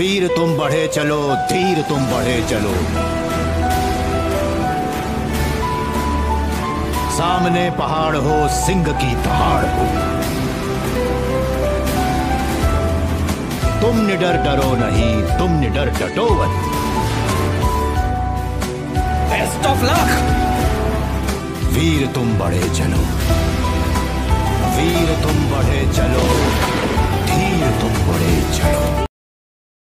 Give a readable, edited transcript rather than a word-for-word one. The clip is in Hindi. वीर तुम बढ़े चलो, धीर तुम बढ़े चलो। सामने पहाड़ हो, सिंह की दहाड़ हो। तुम निडर डरो नहीं, तुम निडर डटो मत। Best of luck. वीर तुम बढ़े चलो, वीर तुम बढ़े चलो, धीर तुम बढ़े चलो।